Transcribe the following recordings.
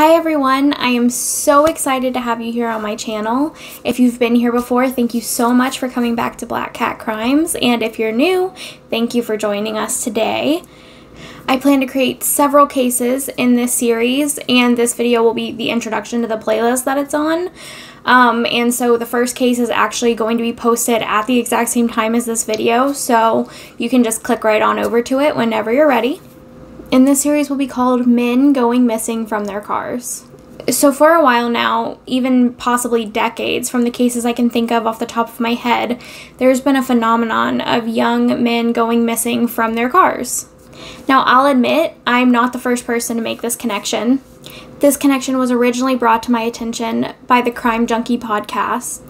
Hi everyone, I am so excited to have you here on my channel. If you've been here before, thank you so much for coming back to Black Cat Crimes, and if you're new, thank you for joining us today. I plan to create several cases in this series, and this video will be the introduction to the playlist that it's on. And so the first case is actually going to be posted at the exact same time as this video, so you can just click right on over to it whenever you're ready. And this series will be called Men Going Missing from Their Cars. So for a while now, even possibly decades, from the cases I can think of off the top of my head, there's been a phenomenon of young men going missing from their cars. Now, I'll admit, I'm not the first person to make this connection. This connection was originally brought to my attention by the Crime Junkie podcast.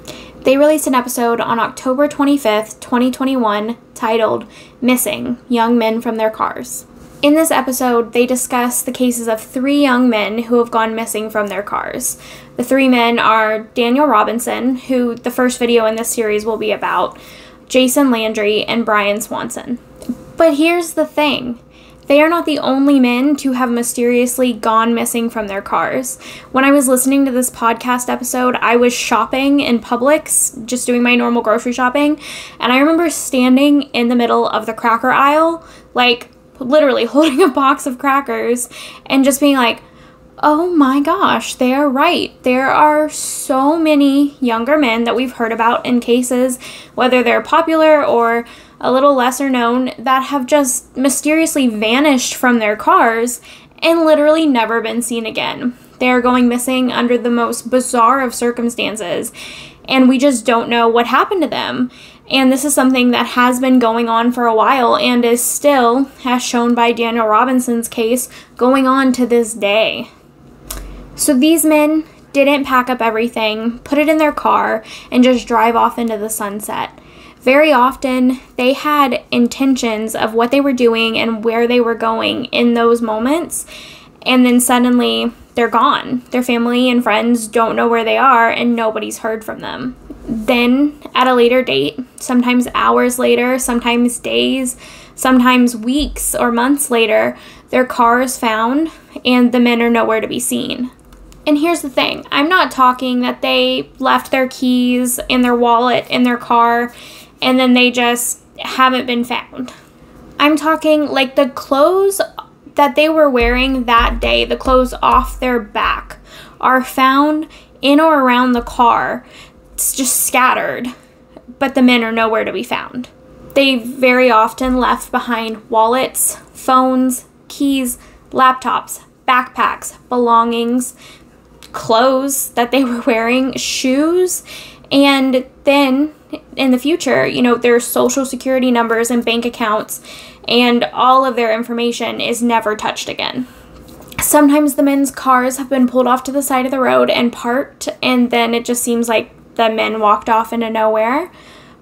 They released an episode on October 25th, 2021, titled Missing: Young Men from Their Cars. In this episode, they discuss the cases of three young men who have gone missing from their cars. The three men are Daniel Robinson, who the first video in this series will be about, Jason Landry, and Brian Swanson. But here's the thing. They are not the only men to have mysteriously gone missing from their cars. When I was listening to this podcast episode, I was shopping in Publix, just doing my normal grocery shopping, and I remember standing in the middle of the cracker aisle, like, literally holding a box of crackers and just being like, oh my gosh, they are right. There are so many younger men that we've heard about in cases, whether they're popular or a little lesser known, that have just mysteriously vanished from their cars and literally never been seen again. They are going missing under the most bizarre of circumstances, and we just don't know what happened to them. And this is something that has been going on for a while and is still, as shown by Daniel Robinson's case, going on to this day. So these men didn't pack up everything, put it in their car, and just drive off into the sunset. Very often, they had intentions of what they were doing and where they were going in those moments, and then suddenly they're gone. Their family and friends don't know where they are, and nobody's heard from them. Then, at a later date, sometimes hours later, sometimes days, sometimes weeks or months later, their car is found and the men are nowhere to be seen. And here's the thing. I'm not talking that they left their keys and their wallet in their car and then they just haven't been found. I'm talking like the clothes that they were wearing that day, the clothes off their back, are found in or around the car. It's just scattered, but the men are nowhere to be found. They very often left behind wallets, phones, keys, laptops, backpacks, belongings, clothes that they were wearing, shoes, and then in the future, you know, their social security numbers and bank accounts and all of their information is never touched again. Sometimes the men's cars have been pulled off to the side of the road and parked, and then it just seems like the men walked off into nowhere,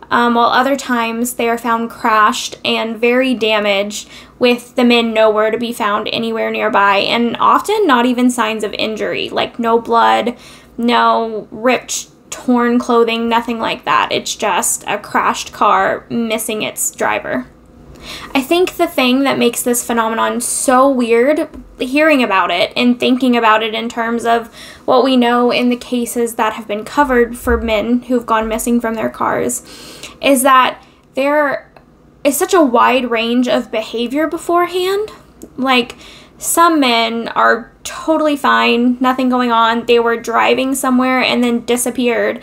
while other times they are found crashed and very damaged, with the men nowhere to be found anywhere nearby, and often not even signs of injury, like no blood, no ripped, torn clothing, nothing like that. It's just a crashed car missing its driver. I think the thing that makes this phenomenon so weird, hearing about it and thinking about it in terms of what we know in the cases that have been covered for men who've gone missing from their cars, is that there is such a wide range of behavior beforehand. Like, some men are totally fine, nothing going on. They were driving somewhere and then disappeared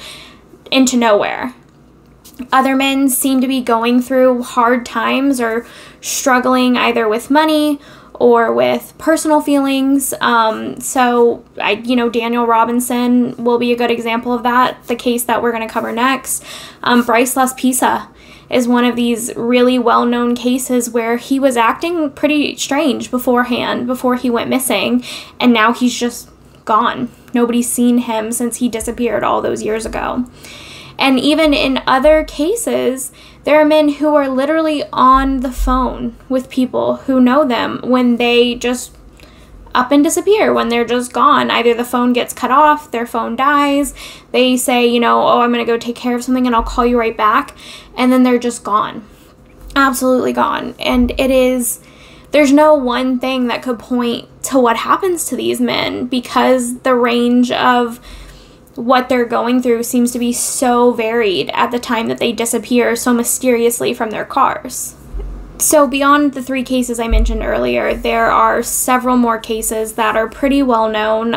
into nowhere. Other men seem to be going through hard times or struggling either with money or with personal feelings. So Daniel Robinson will be a good example of that, the case that we're going to cover next. Bryce Laspisa is one of these really well-known cases where he was acting pretty strange beforehand, before he went missing, and now he's just gone. Nobody's seen him since he disappeared all those years ago. And even in other cases, there are men who are literally on the phone with people who know them when they just up and disappear, when they're just gone. Either the phone gets cut off, their phone dies, they say, you know, oh, I'm going to go take care of something and I'll call you right back. And then they're just gone. Absolutely gone. And it is, there's no one thing that could point to what happens to these men because the range of what they're going through seems to be so varied at the time that they disappear so mysteriously from their cars. So beyond the three cases I mentioned earlier, there are several more cases that are pretty well known.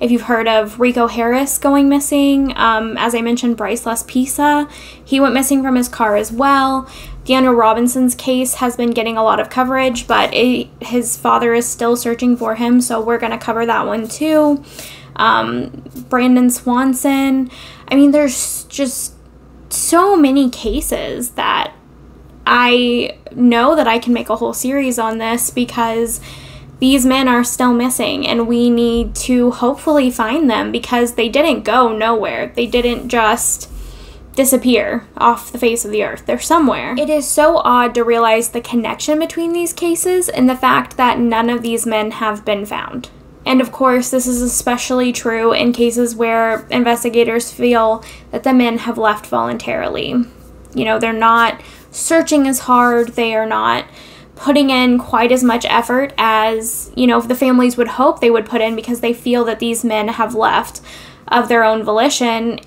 If you've heard of Rico Harris going missing, as I mentioned, Bryce Laspisa, he went missing from his car as well. Deanna Robinson's case has been getting a lot of coverage, but his father is still searching for him, so we're going to cover that one too. Brandon Swanson. I mean, there's just so many cases that I know that I can make a whole series on this because these men are still missing and we need to hopefully find them because they didn't go nowhere. They didn't just disappear off the face of the earth. They're somewhere. It is so odd to realize the connection between these cases and the fact that none of these men have been found. And of course, this is especially true in cases where investigators feel that the men have left voluntarily. You know, they're not searching as hard, they are not putting in quite as much effort as, you know, the families would hope they would put in because they feel that these men have left of their own volition.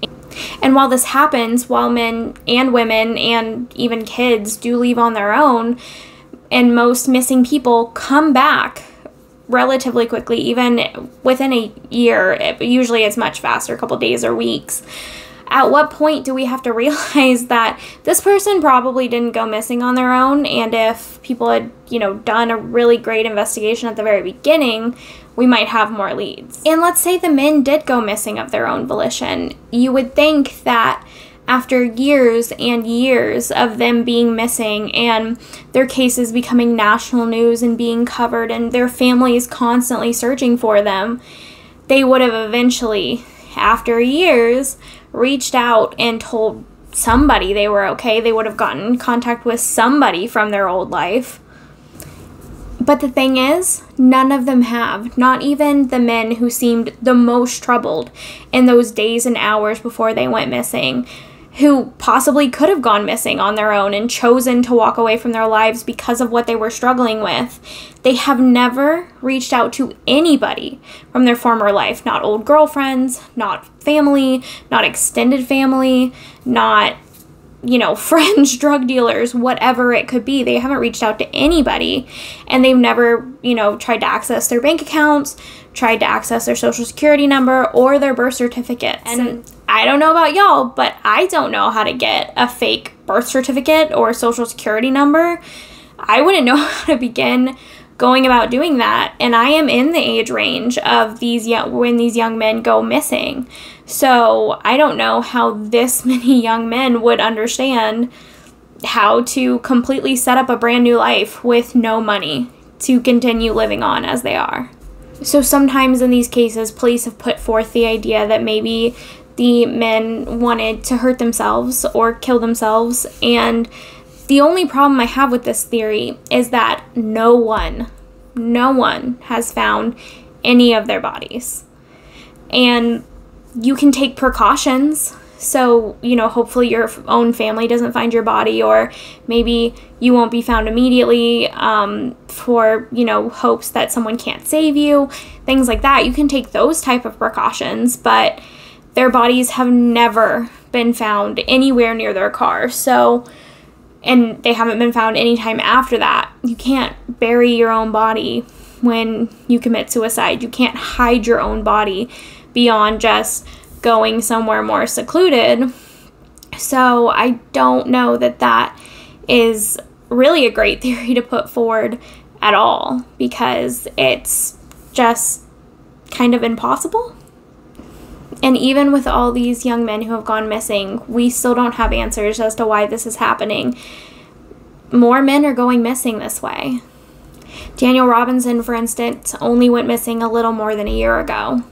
And while this happens, while men and women and even kids do leave on their own, and most missing people come back relatively quickly, even within a year, usually it's much faster, a couple days or weeks. At what point do we have to realize that this person probably didn't go missing on their own, and if people had, you know, done a really great investigation at the very beginning, we might have more leads. And let's say the men did go missing of their own volition. You would think that after years and years of them being missing and their cases becoming national news and being covered and their families constantly searching for them, they would have eventually, after years, reached out and told somebody they were okay. They would have gotten in contact with somebody from their old life. But the thing is, none of them have. Not even the men who seemed the most troubled in those days and hours before they went missing, who possibly could have gone missing on their own and chosen to walk away from their lives because of what they were struggling with. They have never reached out to anybody from their former life, not old girlfriends, not family, not extended family, not, you know, friends, drug dealers, whatever it could be. They haven't reached out to anybody, and they've never, you know, tried to access their bank accounts, tried to access their social security number or their birth certificates. And I don't know about y'all, but I don't know how to get a fake birth certificate or social security number. I wouldn't know how to begin going about doing that. And I am in the age range of when these young men go missing. So I don't know how this many young men would understand how to completely set up a brand new life with no money to continue living on as they are. So sometimes in these cases, police have put forth the idea that maybe the men wanted to hurt themselves or kill themselves. And the only problem I have with this theory is that no one has found any of their bodies. And you can take precautions. So, you know, hopefully your own family doesn't find your body, or maybe you won't be found immediately for, you know, hopes that someone can't save you, things like that. You can take those type of precautions, but their bodies have never been found anywhere near their car. So, and they haven't been found anytime after that. You can't bury your own body when you commit suicide. You can't hide your own body beyond just going somewhere more secluded. So I don't know that that is really a great theory to put forward at all, because it's just kind of impossible. And even with all these young men who have gone missing, we still don't have answers as to why this is happening. More men are going missing this way. Daniel Robinson, for instance, only went missing a little more than a year ago.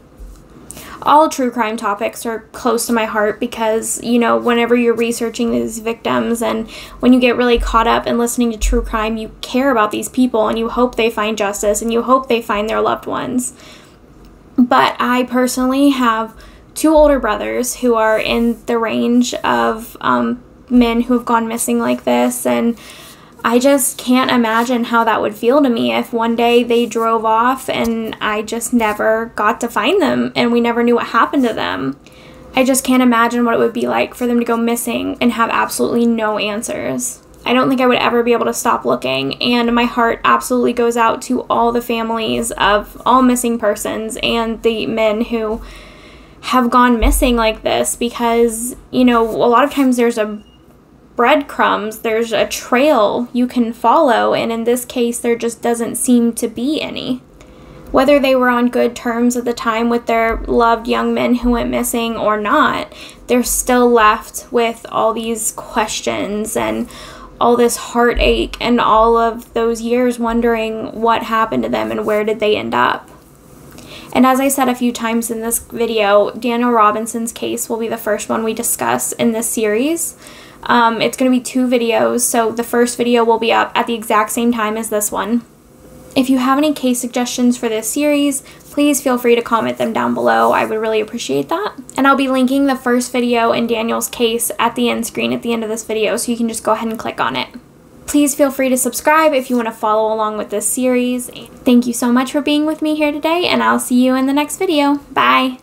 All true crime topics are close to my heart because, you know, whenever you're researching these victims and when you get really caught up in listening to true crime, you care about these people and you hope they find justice and you hope they find their loved ones. But I personally have two older brothers who are in the range of men who have gone missing like this, and I just can't imagine how that would feel to me if one day they drove off and I just never got to find them and we never knew what happened to them. I just can't imagine what it would be like for them to go missing and have absolutely no answers. I don't think I would ever be able to stop looking, and my heart absolutely goes out to all the families of all missing persons and the men who have gone missing like this, because, you know, a lot of times there's a breadcrumbs, there's a trail you can follow, and in this case there just doesn't seem to be any. Whether they were on good terms at the time with their loved young men who went missing or not, they're still left with all these questions and all this heartache and all of those years wondering what happened to them and where did they end up. And as I said a few times in this video, Daniel Robinson's case will be the first one we discuss in this series. It's going to be 2 videos, so the first video will be up at the exact same time as this one. If you have any case suggestions for this series, please feel free to comment them down below. I would really appreciate that. And I'll be linking the first video in Daniel's case at the end screen at the end of this video, so you can just go ahead and click on it. Please feel free to subscribe if you want to follow along with this series. Thank you so much for being with me here today, and I'll see you in the next video. Bye!